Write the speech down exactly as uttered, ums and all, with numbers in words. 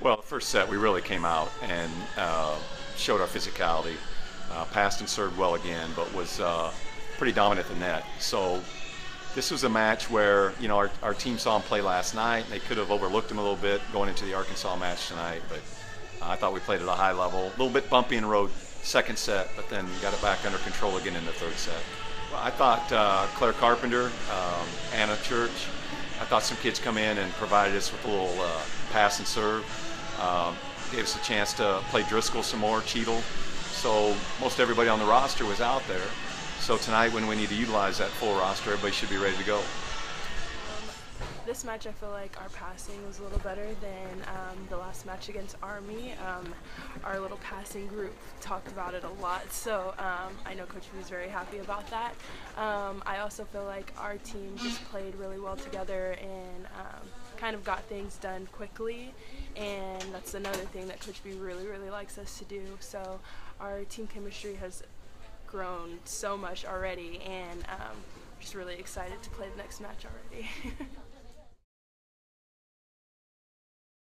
Well, the first set we really came out and uh, showed our physicality, uh, passed and served well again, but was uh, pretty dominant at the net. So this was a match where, you know, our, our team saw him play last night. They could have overlooked him a little bit going into the Arkansas match tonight, but uh, I thought we played at a high level. A little bit bumpy in the road second set, but then got it back under control again in the third set. Well, I thought uh, Claire Carpenter, um, Anna Church, I thought some kids come in and provided us with a little uh, pass and serve. Um, gave us a chance to play Driscoll some more, Cheadle. So most everybody on the roster was out there. So tonight, when we need to utilize that full roster, everybody should be ready to go. Um, this match, I feel like our passing was a little better than um, the last match against Army. Um, our little passing group talked about it a lot, so um, I know Coach B was very happy about that. Um, I also feel like our team just played really well together and um, kind of got things done quickly, and that's another thing that Coach B really, really likes us to do. So our team chemistry has grown so much already, and um, just really excited to play the next match already.